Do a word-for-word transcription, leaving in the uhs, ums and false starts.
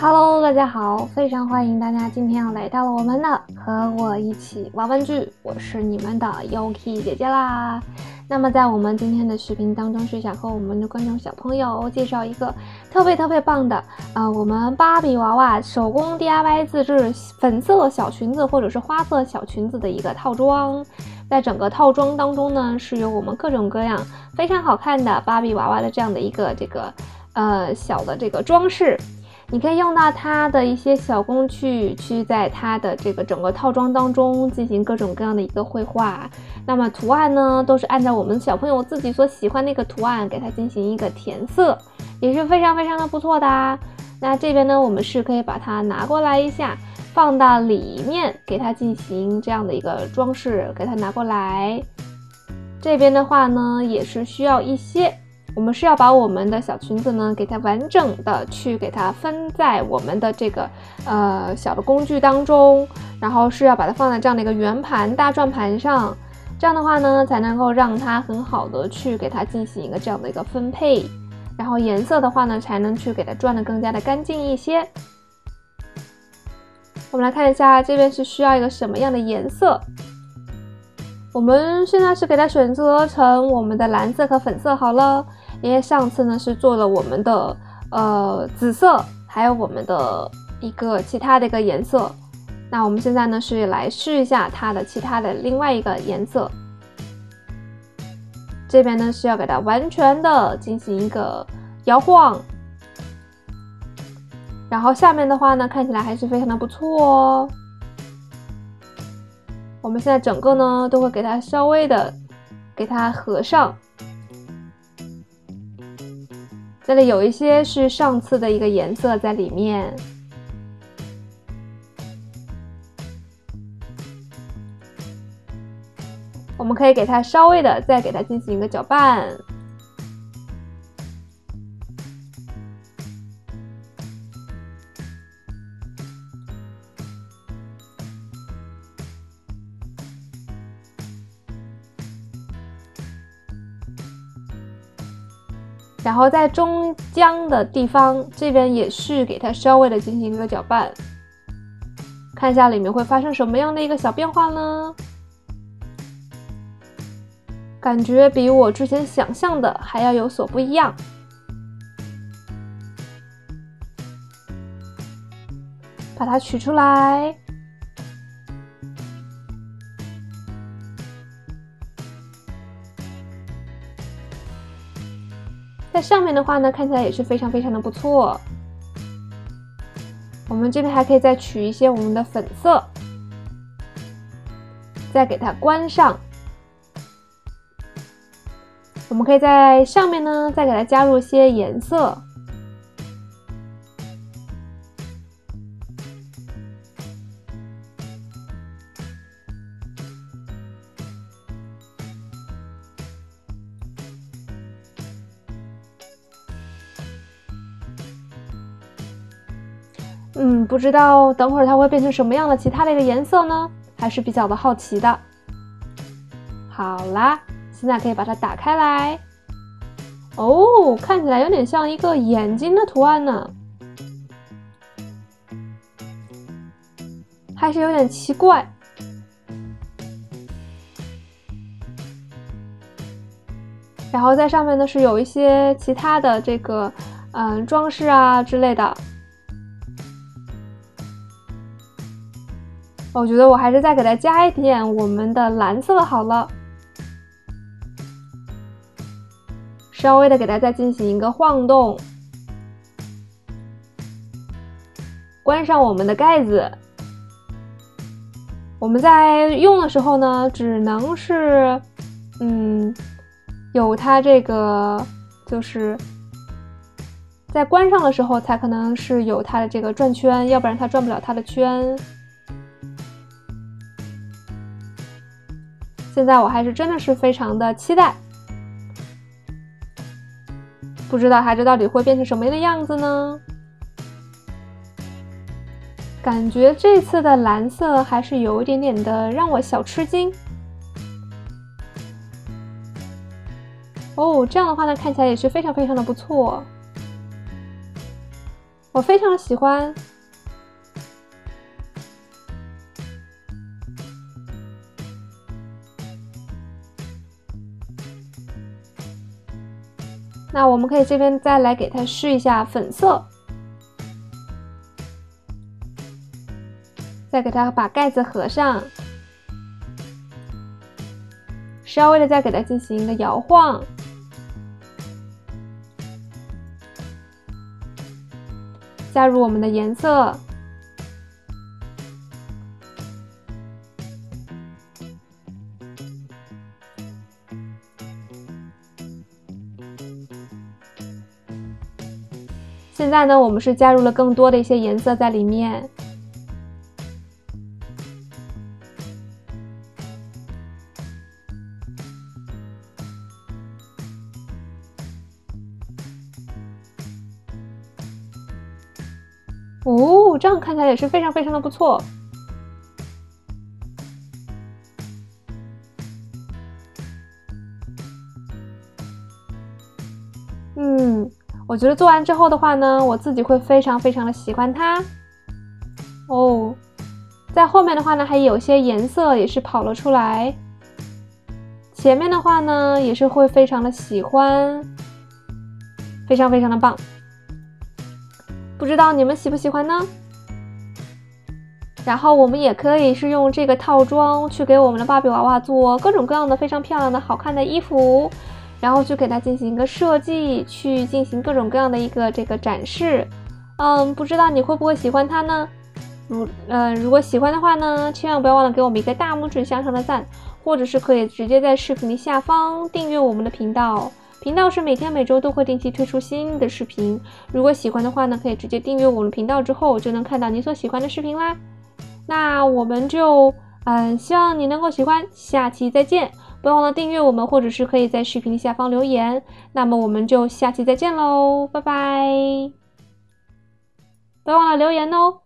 Hello， 大家好，非常欢迎大家今天又来到了我们的和我一起玩玩具，我是你们的 Yuki 姐姐啦。那么在我们今天的视频当中，是想和我们的观众小朋友介绍一个特别特别棒的啊、呃，我们芭比娃娃手工 D I Y 自制粉色小裙子或者是花色小裙子的一个套装。在整个套装当中呢，是有我们各种各样非常好看的芭比娃娃的这样的一个这个呃小的这个装饰。你可以用到它的一些小工具，去在它的这个整个套装当中进行各种各样的一个绘画。那么图案呢，都是按照我们小朋友自己所喜欢那个图案给它进行一个填色，也是非常非常的不错的啊。那这边呢，我们是可以把它拿过来一下，放到里面给它进行这样的一个装饰，给它拿过来。这边的话呢，也是需要一些。我们是要把我们的小裙子呢，给它完整的去给它分在我们的这个呃小的工具当中，然后是要把它放在这样的一个圆盘、大转盘上，这样的话呢，才能够让它很好的去给它进行一个这样的一个分配，然后颜色的话呢，才能去给它转得更加的干净一些。我们来看一下这边是需要一个什么样的颜色。我们现在是给它选择成我们的蓝色和粉色好了。因为上次呢是做了我们的呃紫色，还有我们的一个其他的一个颜色，那我们现在呢是来试一下它的其他的另外一个颜色。这边呢是要给它完全的进行一个摇晃，然后下面的话呢看起来还是非常的不错哦。我们现在整个呢都会给它稍微的给它合上。这里有一些是上次的一个颜色在里面，我们可以给它稍微的再给它进行一个搅拌。然后在中央的地方，这边也是给它稍微的进行一个搅拌，看一下里面会发生什么样的一个小变化呢？感觉比我之前想象的还要有所不一样。把它取出来。在上面的话呢，看起来也是非常非常的不错。我们这边还可以再取一些我们的粉色，再给它关上。我们可以在上面呢，再给它加入一些颜色。嗯，不知道等会儿它会变成什么样的其他的一个颜色呢？还是比较的好奇的。好啦，现在可以把它打开来。哦，看起来有点像一个眼睛的图案呢，还是有点奇怪。然后在上面呢是有一些其他的这个嗯装饰啊之类的。我觉得我还是再给它加一点我们的蓝色好了，稍微的给它再进行一个晃动，关上我们的盖子。我们在用的时候呢，只能是嗯，有它这个就是在关上的时候才可能是有它的这个转圈，要不然它转不了它的圈。现在我还是真的是非常的期待，不知道它这到底会变成什么样的样子呢？感觉这次的蓝色还是有一点点的让我小吃惊。哦，这样的话呢，看起来也是非常非常的不错。我非常喜欢。那我们可以这边再来给它试一下粉色，再给它把盖子合上，稍微的再给它进行一个摇晃。 加入我们的颜色，现在呢，我们是加入了更多的一些颜色在里面。哦，这样看起来也是非常非常的不错。嗯，我觉得做完之后的话呢，我自己会非常非常的喜欢它。哦，在后面的话呢，还有些颜色也是跑了出来。前面的话呢，也是会非常的喜欢，非常非常的棒。 不知道你们喜不喜欢呢？然后我们也可以是用这个套装去给我们的芭比娃娃做各种各样的非常漂亮的好看的衣服，然后去给它进行一个设计，去进行各种各样的一个这个展示。嗯，不知道你会不会喜欢它呢？如呃，如果喜欢的话呢，千万不要忘了给我们一个大拇指向上的赞，或者是可以直接在视频的下方订阅我们的频道。 频道是每天每周都会定期推出新的视频，如果喜欢的话呢，可以直接订阅我们频道之后就能看到你所喜欢的视频啦。那我们就嗯、呃，希望你能够喜欢，下期再见！不要忘了订阅我们，或者是可以在视频下方留言。那么我们就下期再见喽，拜拜！不要忘了留言哦。